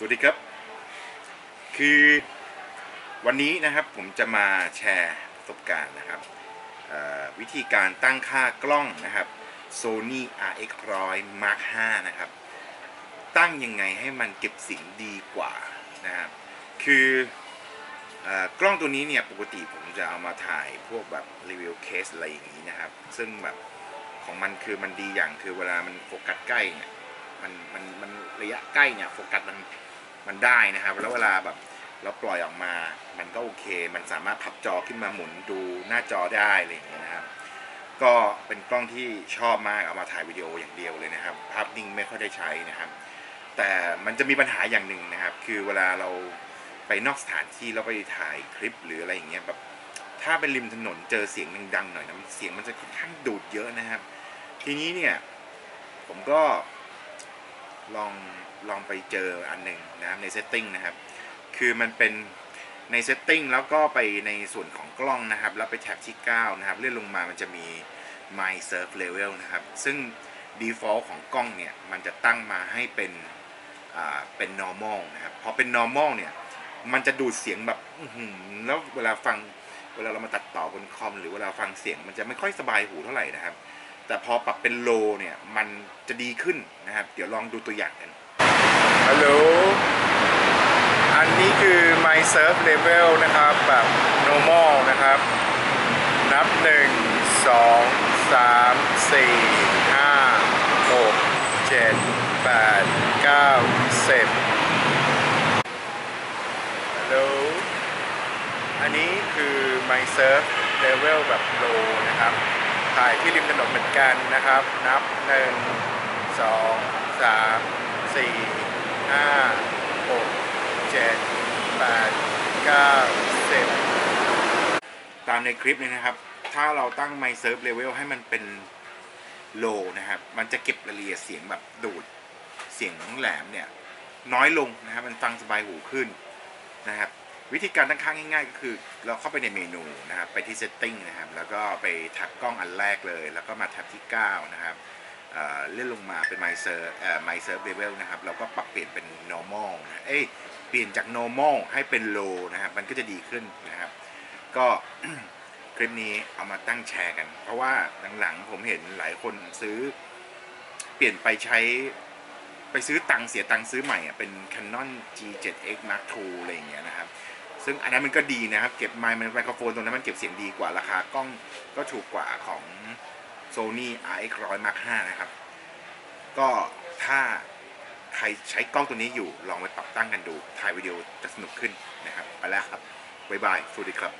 สวัสดีครับคือวันนี้นะครับผมจะมาแชร์ประสบการณ์นะครับวิธีการตั้งค่ากล้องนะครับ Sony RX 100 Mark 5 นะครับตั้งยังไงให้มันเก็บเสียงดีกว่านะครับคือกล้องตัวนี้เนี่ยปกติผมจะเอามาถ่ายพวกแบบรีวิวเคสอะไรอย่างนี้นะครับซึ่งแบบของมันคือมันดีอย่างคือเวลามันโฟกัสใกล้เนี่ยมันระยะใกล้เนี่ยโฟกัสมันได้นะครับแล้วเวลาแบบเราปล่อยออกมามันก็โอเคมันสามารถพับจอขึ้นมาหมุนดูหน้าจอได้อะไรอย่างเงี้ยนะครับก็เป็นกล้องที่ชอบมากเอามาถ่ายวิดีโออย่างเดียวเลยนะครับภาพนิ่งไม่ค่อยได้ใช้นะครับแต่มันจะมีปัญหาอย่างหนึ่งนะครับคือเวลาเราไปนอกสถานที่เราไปถ่ายคลิปหรืออะไรอย่างเงี้ยแบบถ้าไปริมถนนเจอเสียงดังๆหน่อยนะเสียงมันจะค่อนข้างดูดเยอะนะครับทีนี้เนี่ยผมก็ลองไปเจออันหนึ่งนะครับในเซตติ้งนะครับคือมันเป็นในเซตติ้งแล้วก็ไปในส่วนของกล้องนะครับแล้วไปแท็บที่9นะครับเลื่อนลงมามันจะมี My Surf Level นะครับซึ่ง Default ของกล้องเนี่ยมันจะตั้งมาให้เป็น normal นะครับพอเป็น normal เนี่ยมันจะดูดเสียงแบบแล้วเวลาเรามาตัดต่อบนคอมหรือเวลาฟังเสียงมันจะไม่ค่อยสบายหูเท่าไหร่นะครับแต่พอปรับเป็นโลเนี่ยมันจะดีขึ้นนะครับเดี๋ยวลองดูตัวอย่างกันฮัลโหลอันนี้คือ My Surf Level นะครับแบบ normal นะครับนับ 1 2 3 4 5 6 7 8 9 10อันนี้คือ My Surf Level แบบ Low นะครับถ่ายที่ริมถนนเหมือนกันนะครับนับ 1 2 3 4 5 6 7 8 9 10 ตามในคลิปนี้นะครับถ้าเราตั้ง My Surf Level ให้มันเป็น Low นะครับมันจะเก็บรายละเอียดเสียงแบบดูดเสียงแหลมเนี่ยน้อยลงนะครับมันฟังสบายหูขึ้นนะครับวิธีการตั้งค่าง่ายๆก็คือเราเข้าไปในเมนูนะครับไปที่ setting นะครับแล้วก็ไปแท็บกล้องอันแรกเลยแล้วก็มาแท็บที่9นะครับเลื่อนลงมาเป็น My Surf Level นะครับเราก็ปรับเปลี่ยนเป็น normal นะเปลี่ยนจาก normal ให้เป็น low นะครับมันก็จะดีขึ้นนะครับก็ คลิปนี้เอามาตั้งแชร์กันเพราะว่าหลังๆผมเห็นหลายคนซื้อเปลี่ยนไปใช้ไปซื้อตังเสียตังซื้อใหม่เป็น Canon G7X Mark II อะไรอย่างเงี้ยนะครับซึ่งอันนั้นมันก็ดีนะครับเก็บไมโครโฟนตรงนั้นมันเก็บเสียงดีกว่าราคากล้องก็ถูกกว่าของ Sony RX 100 Mark 5 นะครับก็ถ้าใครใช้กล้องตัวนี้อยู่ลองไปปรับตั้งกันดูถ่ายวิดีโอจะสนุกขึ้นนะครับไปแล้วครับบ๊ายบายสวัสดีครับ